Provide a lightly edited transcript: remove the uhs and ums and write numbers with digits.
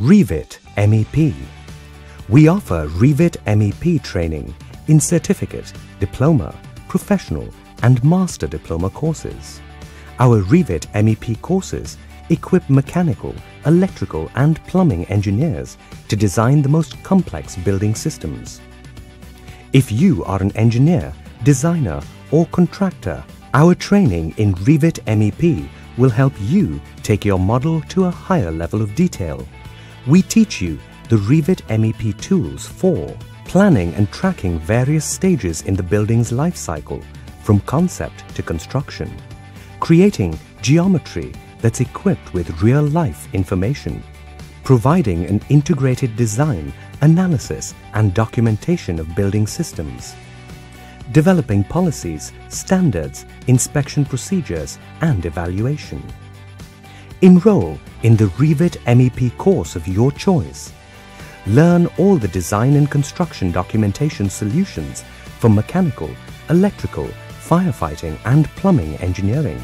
Revit MEP. We offer Revit MEP training in certificate, diploma, professional and master diploma courses. Our Revit MEP courses equip mechanical, electrical and plumbing engineers to design the most complex building systems. If you are an engineer, designer or contractor, our training in Revit MEP will help you take your model to a higher level of detail. We teach you the Revit MEP tools for planning and tracking various stages in the building's life cycle, from concept to construction, creating geometry that's equipped with real-life information, providing an integrated design, analysis and documentation of building systems, developing policies, standards, inspection procedures and evaluation. Enroll in the Revit MEP course of your choice. Learn all the design and construction documentation solutions for mechanical, electrical, firefighting and plumbing engineering.